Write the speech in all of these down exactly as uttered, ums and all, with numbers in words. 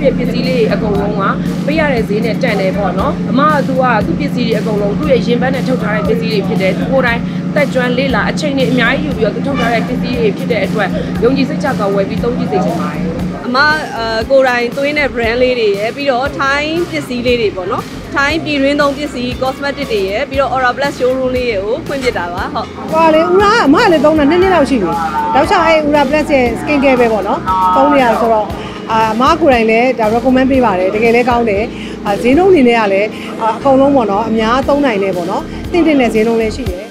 Time period don't you see cosmetic day, be AURA Plus showroom here. When did I? Well, Ura, my little don't know. That's how I AURA Plus skincare. Tony also, Margaret, I recommend people to get out there. I see no linear, how long one or Mia don't I never know. Thinking as you know, she is.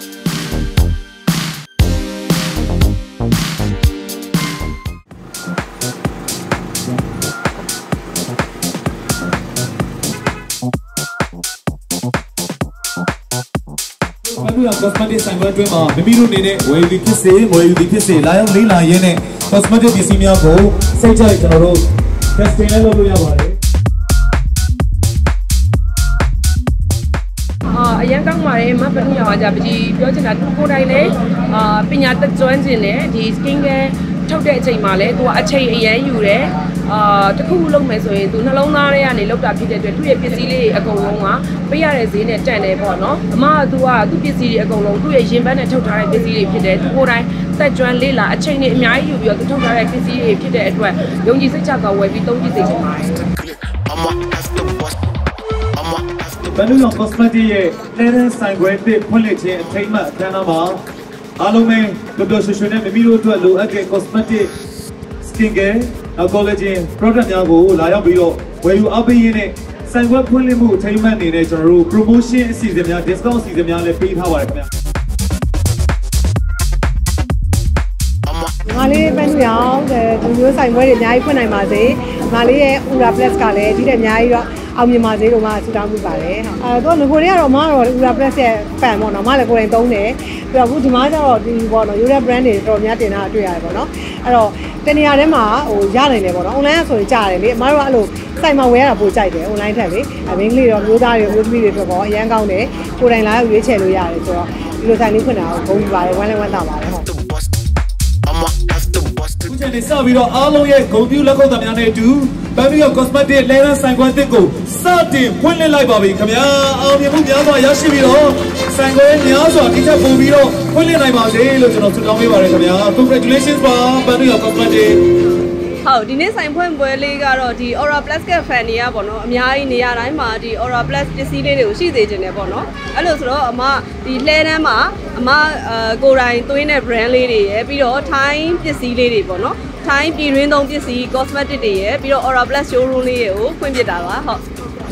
Cosmetic Samuel Dreamer, Mimiru Nene, where you can say, where you can say, Lion Lila Yene, Cosmetic Dissimia Go, Saja Taro, Testing Eloya. A young Mare, Mapania, Jabi, Yotina, Kurai, Pinata joins in it, his king, Tote Male, to Ache Yure. Uh, the cool long meso is to Nalona and he looked at it to a busy a Golonga, Piares in a China Bono, Madua, to busy a Golong, to a Jim and Totai busy if you did, or I, Tajuan Lila, a Chinese Mai, you are the Totai busy if you did, where don't you say Chaka, where we don't use it. Balloon of Cosmati, Terence, and Great Quality and Tamer, Panama, Alome, the Doshun, the Miro to a low again cosmetic skin. College program Yago, Liabio, where you are being a Sanguan Pulimu, Tayman in a promotion season, discount season, paid Hawaii. Mali Penya, the US I'm wearing Yaipun Amaze, Mali Ura Plus Kale, didn't Yaya Amimaze, Roma, Sudan Valley. I don't know who they are, Omar, Ura Plus Fam, or Malago and Done, the good mother or the one, Ura branded from Yatina to Ivono. Teniyarema or Jari never online so Jari, Maralo, Simon Ware, Bujai, online heavy, I mean, Luda would be the Yangaune, Kurana, Richelu Yari, so Lutani Kuna, going by one and one hour. Savio, Aloe, go to Lago Damiane, too. Baby of Cosmate, Lena Sanguanteco, Sati, Quinley Libabi, Kamia, Almiaba, Yashiviro, Sanguan Yazo, Kita Bobiro, Quinley Libabi, Lieutenant Kamia. Congratulations, Baby of Cosmate. How did I sign when Bolega or the Aura Plus Cafania Bono, Mia in the Arima, the Aura Plus decided she's a Genebono? Alosro, Ma, the Lena Ma. I go right to in a brand lady, every time the sea lady, Bono, time the rain on the sea, cosmetic day, below Aura Plus showroom, when did I?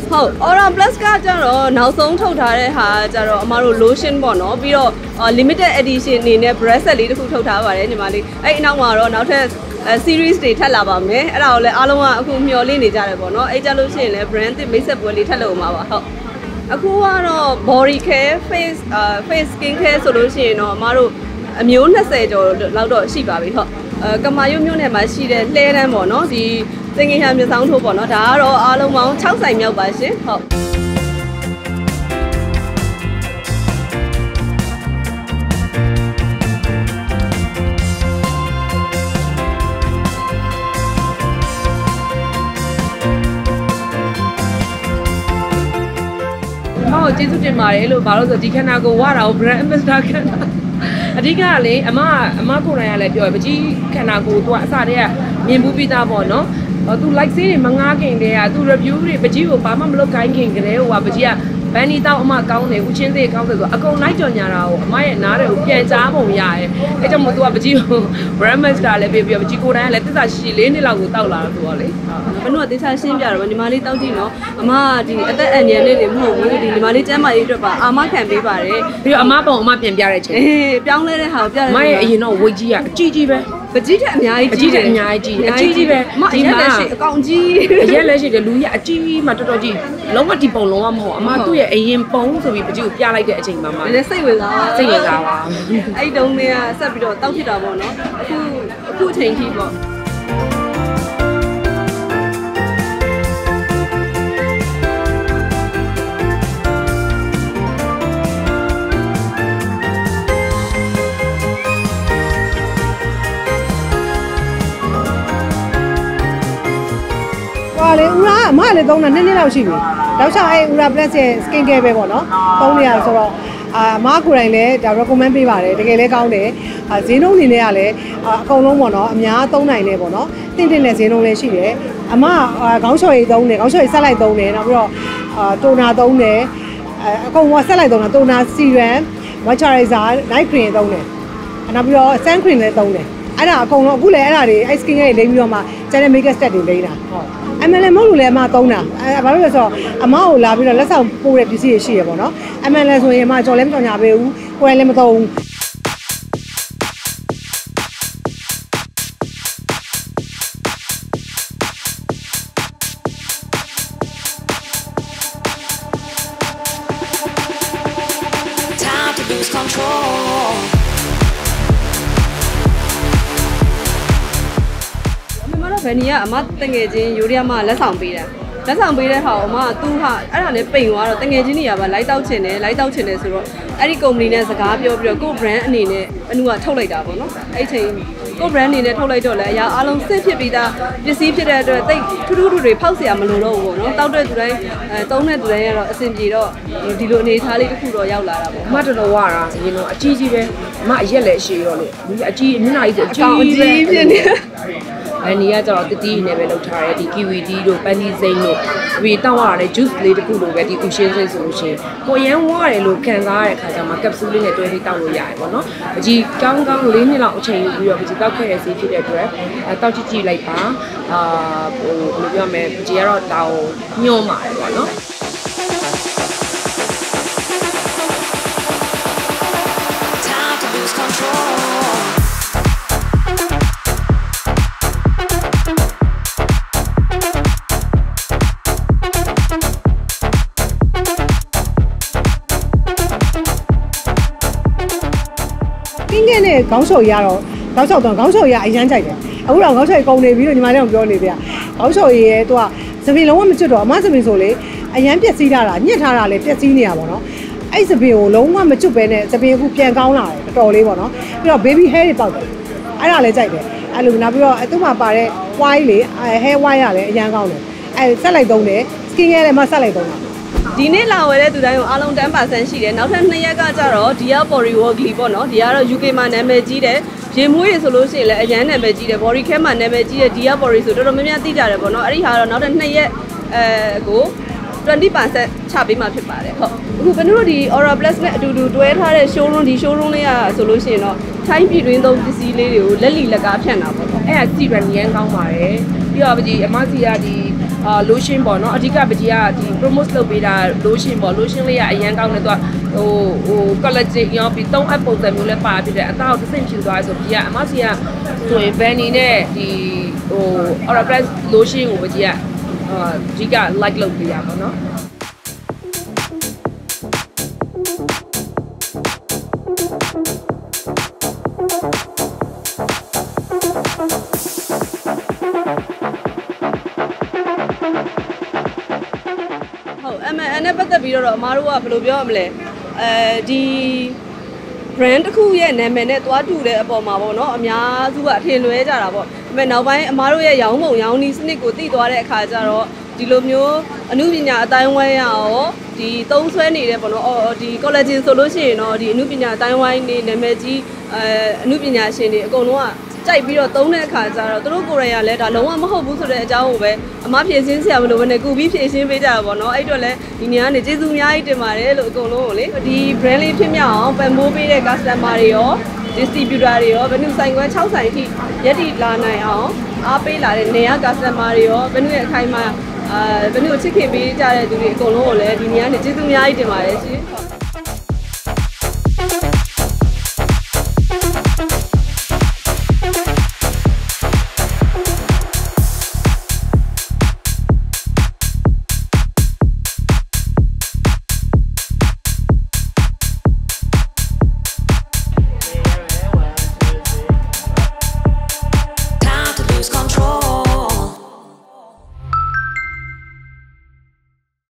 How Aura Plus Cajaro, now some total has a Maru lotion Bono, below a limited edition in a bracelet who told our anybody. I now are not a series data labame, and I'll let Aloma whom your lineage are Bono, a Jalusian, a brand, it makes a bullet hello. Aku ano body care, face face skin care solution no maru immune se jo laudo si ba bi ho. Kamayu immune ma si de le na mo no di tengi ham jang tho bo no da ro along maung sixty myaw ba shin ho. Hello, Baros, the Dicana go, what our brand is dark. Digale, Ama, Makura, let your G can I go to Asaria, Mimbubita Bono, or to like say Mangaking there, to review it, but you, Pamam Lokanking, Wabajia, Benita Macaune, which in the account of Ako Nightonara, my Nara, Piazamo, Yai, Etamuabaji, Brahma Star, baby of Chikura, let us she lay in the Lagutala to Wally. But no, this has seen when you married Tantino, Ama, the other and Yelly. Mali tema idroba ama can be bare bi ama pon ama pyan pya de chin eh pyaung le de ha pya de ma ye ayin no wei ji ya ji ji be ba ji de a myai ji de a myai ji a ji ji be ma ayin le shi akaung ji a yin le shi de lu ya a ji ma tot tot ji long ma di pon long ma mho ama tu ye ayin pon so bi ba ji ko pya lai de a chin ma ma ne sait wei la sait wei la wa ai dong ne ah sat pi do tauk phit da bo no aku aku chain ji bo. I AURA Plus skincare be recommend I don't know, Gule, I skin a lady, China make a study later. I'm a Molula Matona. I saw a Maula, let's have poor disease, she won't. I'm a less way, my Jolemton Abu, where Lematone. Time to lose control. Venia, Matangaging, Uriama, Lasambida. Lasambida, how ma, two ha, I don't know, paying water, Tangaginia, but light out in it, light out in it, I recommend as a copy of your go brand in it, and what totally double. I think go brand in it, totally dollar, ya, along safety bida, received it at the thing to do to repulse Yamalo, no doubt today, don't let the same deal, Diloni, Hali, Kudo, Yala, Matawara, you know, a cheesy, my yellow, she, a cheese. And he has a tea never looked at the Kiwi Dido, Pandy Zeno. We don't want a juice lady who look at the Ushin's ocean. For young wine, look at my capsule at twenty thousand yards. The Gangang Lin out chain, you have to go as if you address. I thought you like ah, Gerard Tao, Nyoma. Council Yarrow, Council, Council Yanjaka. I will also go to the Madame Golivia. Also, here to a Savilla woman to a master misole, a Yampia Sidara, Yatara, Letinia. I suppose long one to Bennett, the people who can't go now, the Dolly one, your baby hair about it. I like it. I look up your Atumapare, Wiley, I hair wire, young owner. I saladone, skin and masaladona. Dinela where to the Along Tempas and she, and after Nayagaro, Diapori or Glibono, Diara Yukeman Emejide, Jemui Solution, Ayan Emejide, Boricama, Nemeji, Diapori, Sodomia, Diarabono, Arihara, not an Naya go, twenty pass at Chabi Matipare. Who can do the AURA Plus to do her showroom, the showroom solution, or time between those sea lady, Lily Lagapana, and see when Yangamare, you have the Amazia. Lotion ball, no, the promotes the with lotion ball, lotion lay a young down the oh, college, you know, we don't apple the Muller party that allowed the same shoes as of the Amasia to invent in it the oh, or a breast lotion over the uh, Giga like Lopia, no. Marua Blobiomle, the brand who yen and menet what do they about Mavono, Mia, Zuat Hiluja. When I buy Marua Yamo, Yoni Sneak, Dore Kazaro, Dilomio, Anubina, Taiwan, the Tonswani, or the collagen solution, or the Nubina, Taiwan, the Nemeji, Nubina, Shane, Gonoa. Taipiro Tone Kazaro, Tokorea, let alone Mahobusa Jaube, a mafia since I will when a good vision Vijavono, Idole, Indiana, Jesuia, Marelo, Gololi, the Brelli Timia, Bambubi, Castamario, Distribuario, Venu Sanguan Chow Santi, Yeti Lanaio, Apela, Nea Castamario, Venu Kaima, Venu Chicken Vijay, Golole, Indiana, Jesuia, Maresi.